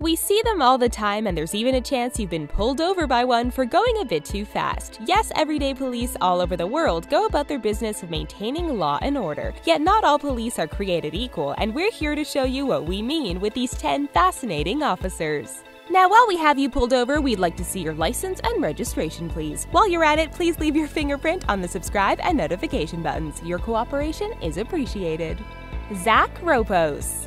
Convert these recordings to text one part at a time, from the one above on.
We see them all the time, and there's even a chance you've been pulled over by one for going a bit too fast. Yes, everyday police all over the world go about their business of maintaining law and order. Yet not all police are created equal, and we're here to show you what we mean with these 10 fascinating officers. Now, while we have you pulled over, we'd like to see your license and registration, please. While you're at it, please leave your fingerprint on the subscribe and notification buttons. Your cooperation is appreciated. Zach Ropos.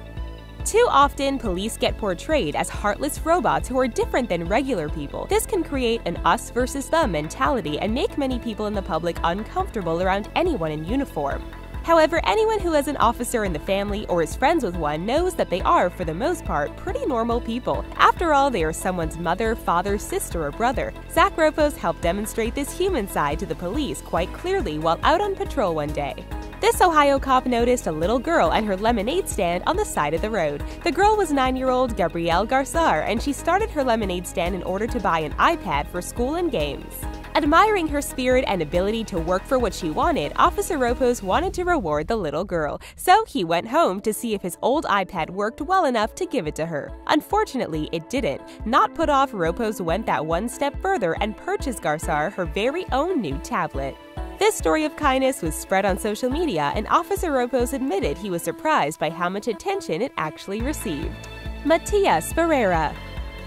Too often, police get portrayed as heartless robots who are different than regular people. This can create an us versus them mentality and make many people in the public uncomfortable around anyone in uniform. However, anyone who has an officer in the family or is friends with one knows that they are, for the most part, pretty normal people. After all, they are someone's mother, father, sister, or brother. Zach Ropos helped demonstrate this human side to the police quite clearly while out on patrol one day. This Ohio cop noticed a little girl and her lemonade stand on the side of the road. The girl was 9-year-old Gabrielle Garza, and she started her lemonade stand in order to buy an iPad for school and games. Admiring her spirit and ability to work for what she wanted, Officer Ropos wanted to reward the little girl, so he went home to see if his old iPad worked well enough to give it to her. Unfortunately, it didn't. Not put off, Ropos went that one step further and purchased Garza her very own new tablet. This story of kindness was spread on social media, and Officer Ropos admitted he was surprised by how much attention it actually received. Matias Ferreira.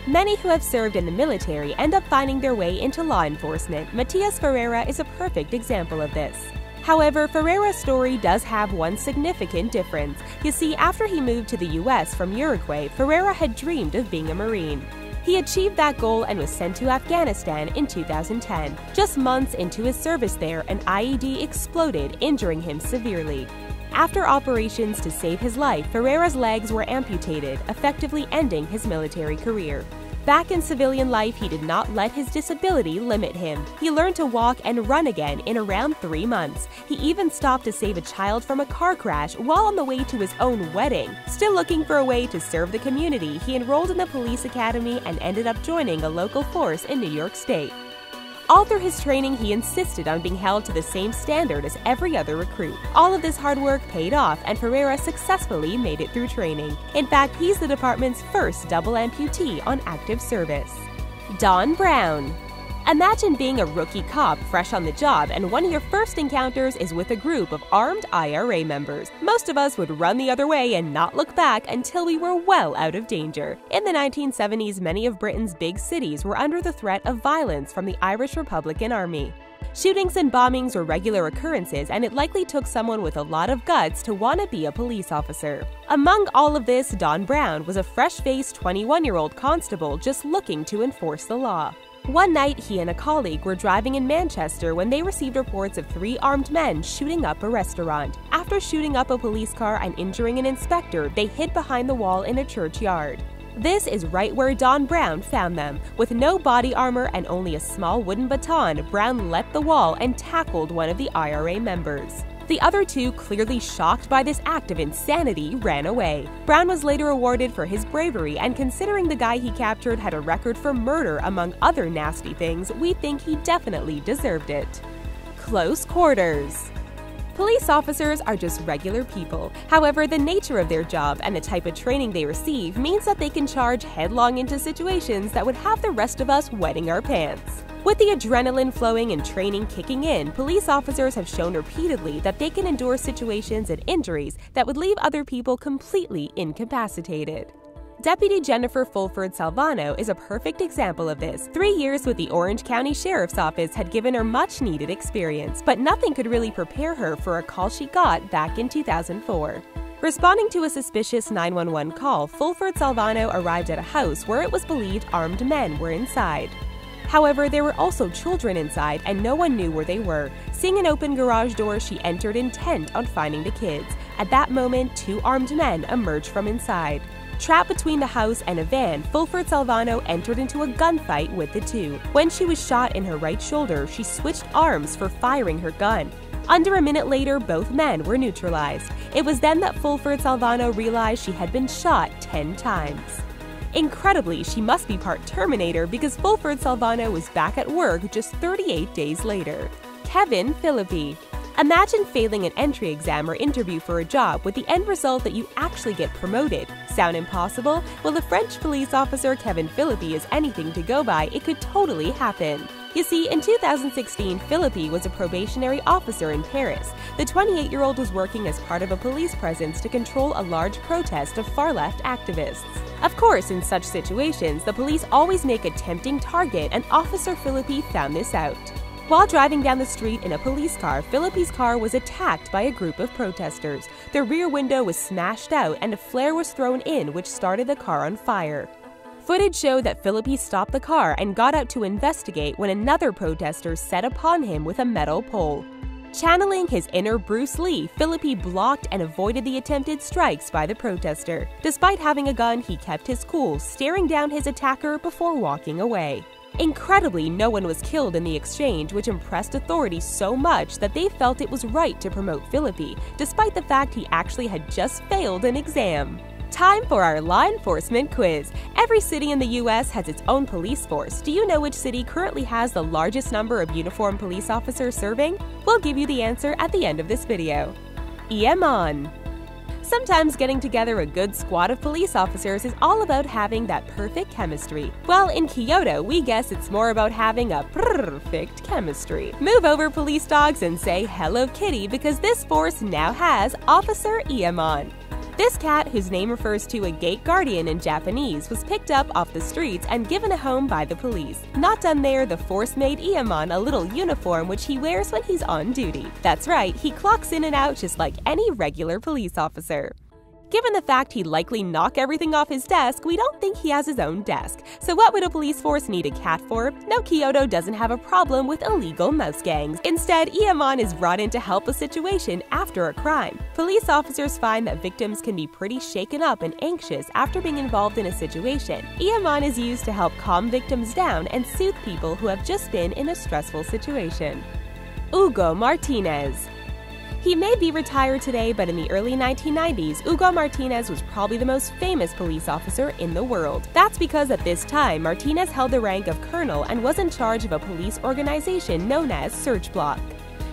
Many who have served in the military end up finding their way into law enforcement. Matias Ferreira is a perfect example of this. However, Ferreira's story does have one significant difference. You see, after he moved to the U.S. from Uruguay, Ferreira had dreamed of being a Marine. He achieved that goal and was sent to Afghanistan in 2010. Just months into his service there, an IED exploded, injuring him severely. After operations to save his life, Ferreira's legs were amputated, effectively ending his military career. Back in civilian life, he did not let his disability limit him. He learned to walk and run again in around 3 months. He even stopped to save a child from a car crash while on the way to his own wedding. Still looking for a way to serve the community, he enrolled in the police academy and ended up joining a local force in New York State. All through his training, he insisted on being held to the same standard as every other recruit. All of this hard work paid off, and Ferreira successfully made it through training. In fact, he's the department's first double amputee on active service. Don Brown. Imagine being a rookie cop fresh on the job, and one of your first encounters is with a group of armed IRA members. Most of us would run the other way and not look back until we were well out of danger. In the 1970s, many of Britain's big cities were under the threat of violence from the Irish Republican Army. Shootings and bombings were regular occurrences, and it likely took someone with a lot of guts to want to be a police officer. Among all of this, Don Brown was a fresh-faced 21-year-old constable just looking to enforce the law. One night, he and a colleague were driving in Manchester when they received reports of 3 armed men shooting up a restaurant. After shooting up a police car and injuring an inspector, they hid behind the wall in a churchyard. This is right where Don Brown found them. With no body armor and only a small wooden baton, Brown leapt the wall and tackled one of the IRA members. The other two, clearly shocked by this act of insanity, ran away. Brown was later awarded for his bravery, and considering the guy he captured had a record for murder among other nasty things, we think he definitely deserved it. Close quarters. Police officers are just regular people. However, the nature of their job and the type of training they receive means that they can charge headlong into situations that would have the rest of us wetting our pants. With the adrenaline flowing and training kicking in, police officers have shown repeatedly that they can endure situations and injuries that would leave other people completely incapacitated. Deputy Jennifer Fulford-Salvano is a perfect example of this. 3 years with the Orange County Sheriff's Office had given her much-needed experience, but nothing could really prepare her for a call she got back in 2004. Responding to a suspicious 911 call, Fulford-Salvano arrived at a house where it was believed armed men were inside. However, there were also children inside, and no one knew where they were. Seeing an open garage door, she entered intent on finding the kids. At that moment, 2 armed men emerged from inside. Trapped between the house and a van, Fulford-Salvano entered into a gunfight with the 2. When she was shot in her right shoulder, she switched arms for firing her gun. Under a minute later, both men were neutralized. It was then that Fulford-Salvano realized she had been shot 10 times. Incredibly, she must be part Terminator because Fulford-Salvano was back at work just 38 days later. Kevin Philippi. Imagine failing an entry exam or interview for a job with the end result that you actually get promoted. Sound impossible? Well, the French police officer Kevin Philippi is anything to go by, it could totally happen. You see, in 2016, Philippi was a probationary officer in Paris. The 28-year-old was working as part of a police presence to control a large protest of far-left activists. Of course, in such situations, the police always make a tempting target, and Officer Philippi found this out. While driving down the street in a police car, Philippi's car was attacked by a group of protesters. The rear window was smashed out, and a flare was thrown in, which started the car on fire. Footage showed that Philippi stopped the car and got out to investigate when another protester set upon him with a metal pole. Channeling his inner Bruce Lee, Philippi blocked and avoided the attempted strikes by the protester. Despite having a gun, he kept his cool, staring down his attacker before walking away. Incredibly, no one was killed in the exchange, which impressed authorities so much that they felt it was right to promote Philippi, despite the fact he actually had just failed an exam. Time for our law enforcement quiz. Every city in the U.S. has its own police force. Do you know which city currently has the largest number of uniformed police officers serving? We'll give you the answer at the end of this video. Iemon. Sometimes getting together a good squad of police officers is all about having that perfect chemistry. Well, in Kyoto, we guess it's more about having a perfect chemistry. Move over, police dogs, and say hello, kitty, because this force now has Officer Iemon. This cat, whose name refers to a gate guardian in Japanese, was picked up off the streets and given a home by the police. Not done there, the force made Iemon a little uniform which he wears when he's on duty. That's right, he clocks in and out just like any regular police officer. Given the fact he'd likely knock everything off his desk, we don't think he has his own desk. So what would a police force need a cat for? No, Kyoto doesn't have a problem with illegal mouse gangs. Instead, Iemon is brought in to help a situation after a crime. Police officers find that victims can be pretty shaken up and anxious after being involved in a situation. Iemon is used to help calm victims down and soothe people who have just been in a stressful situation. Hugo Martinez. He may be retired today, but in the early 1990s, Hugo Martinez was probably the most famous police officer in the world. That's because at this time, Martinez held the rank of colonel and was in charge of a police organization known as Search Block.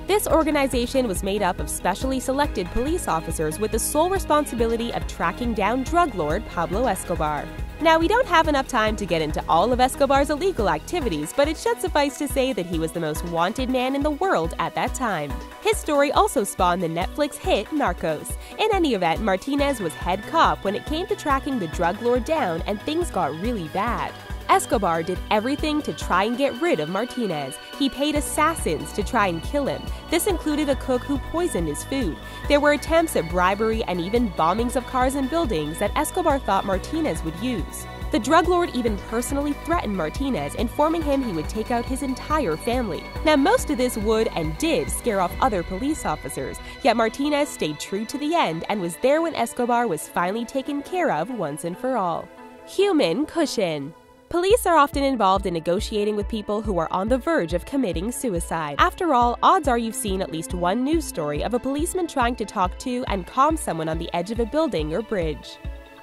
This organization was made up of specially selected police officers with the sole responsibility of tracking down drug lord Pablo Escobar. Now, we don't have enough time to get into all of Escobar's illegal activities, but it should suffice to say that he was the most wanted man in the world at that time. His story also spawned the Netflix hit Narcos. In any event, Martinez was head cop when it came to tracking the drug lord down, and things got really bad. Escobar did everything to try and get rid of Martinez. He paid assassins to try and kill him. This included a cook who poisoned his food. There were attempts at bribery and even bombings of cars and buildings that Escobar thought Martinez would use. The drug lord even personally threatened Martinez, informing him he would take out his entire family. Now, most of this would and did scare off other police officers, yet Martinez stayed true to the end and was there when Escobar was finally taken care of once and for all. Human cushion. Police are often involved in negotiating with people who are on the verge of committing suicide. After all, odds are you've seen at least one news story of a policeman trying to talk to and calm someone on the edge of a building or bridge.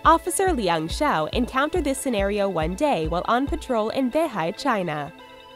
Officer Liang Xiao encountered this scenario one day while on patrol in Beihai, China.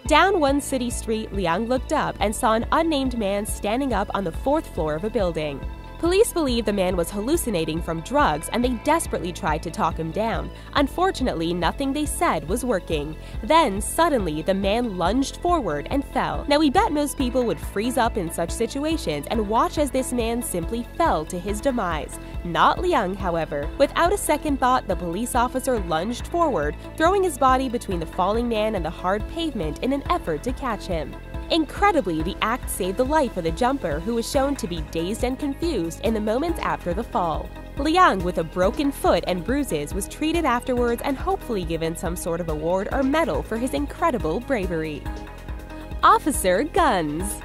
Down one city street, Liang looked up and saw an unnamed man standing up on the fourth floor of a building. Police believed the man was hallucinating from drugs, and they desperately tried to talk him down. Unfortunately, nothing they said was working. Then, suddenly, the man lunged forward and fell. Now, we bet most people would freeze up in such situations and watch as this man simply fell to his demise. Not Liang, however. Without a second thought, the police officer lunged forward, throwing his body between the falling man and the hard pavement in an effort to catch him. Incredibly, the act saved the life of the jumper, who was shown to be dazed and confused in the moments after the fall. Liang, with a broken foot and bruises, was treated afterwards and hopefully given some sort of award or medal for his incredible bravery. Officer Guns.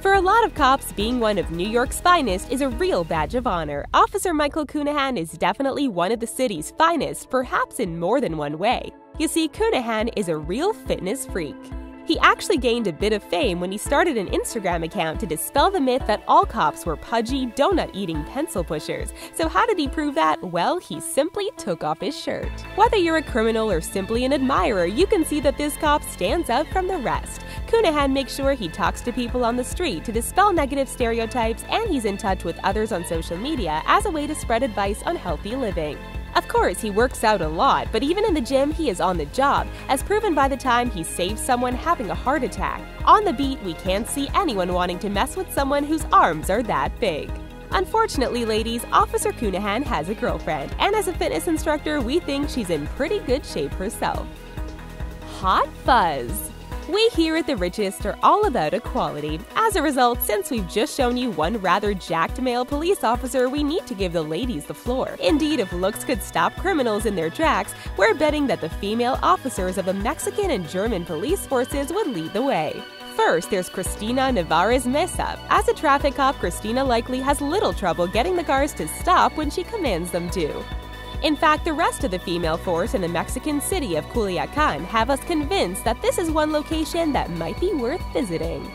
For a lot of cops, being one of New York's finest is a real badge of honor. Officer Michael Counihan is definitely one of the city's finest, perhaps in more than one way. You see, Counihan is a real fitness freak. He actually gained a bit of fame when he started an Instagram account to dispel the myth that all cops were pudgy, donut-eating pencil pushers. So how did he prove that? Well, he simply took off his shirt. Whether you're a criminal or simply an admirer, you can see that this cop stands out from the rest. Counihan makes sure he talks to people on the street to dispel negative stereotypes, and he's in touch with others on social media as a way to spread advice on healthy living. Of course, he works out a lot, but even in the gym, he is on the job, as proven by the time he saves someone having a heart attack. On the beat, we can't see anyone wanting to mess with someone whose arms are that big. Unfortunately, ladies, Officer Counihan has a girlfriend, and as a fitness instructor, we think she's in pretty good shape herself. Hot fuzz. We here at The Richest are all about equality. As a result, since we've just shown you one rather jacked male police officer, we need to give the ladies the floor. Indeed, if looks could stop criminals in their tracks, we're betting that the female officers of the Mexican and German police forces would lead the way. First, there's Cristina Navarez Mesa. As a traffic cop, Cristina likely has little trouble getting the cars to stop when she commands them to. In fact, the rest of the female force in the Mexican city of Culiacán have us convinced that this is one location that might be worth visiting.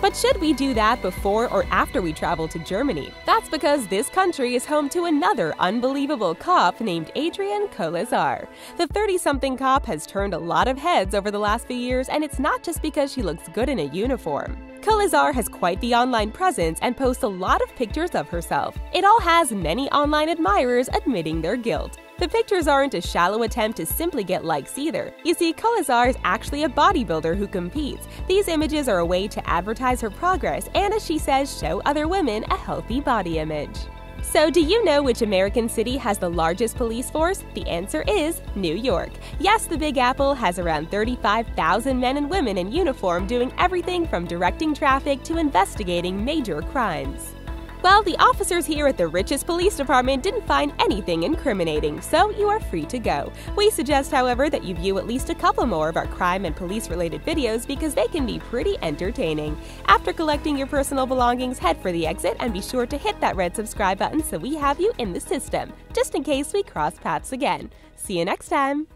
But should we do that before or after we travel to Germany? That's because this country is home to another unbelievable cop named Adrienne Koleszár. The 30-something cop has turned a lot of heads over the last few years, and it's not just because she looks good in a uniform. Koleszár has quite the online presence and posts a lot of pictures of herself. It all has many online admirers admitting their guilt. The pictures aren't a shallow attempt to simply get likes either. You see, Koleszár is actually a bodybuilder who competes. These images are a way to advertise her progress and, as she says, show other women a healthy body image. So, do you know which American city has the largest police force? The answer is New York. Yes, the Big Apple has around 35,000 men and women in uniform doing everything from directing traffic to investigating major crimes. Well, the officers here at the Richest Police Department didn't find anything incriminating, so you are free to go. We suggest, however, that you view at least a couple more of our crime and police-related videos because they can be pretty entertaining. After collecting your personal belongings, head for the exit and be sure to hit that red subscribe button so we have you in the system, just in case we cross paths again. See you next time!